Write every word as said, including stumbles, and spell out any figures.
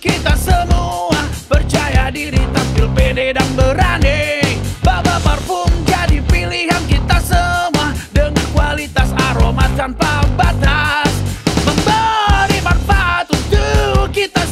Kita semua percaya diri, tampil pede dan berani. Baba Parfum jadi pilihan kita semua, dengan kualitas aroma tanpa batas, memberi manfaat untuk kita semua.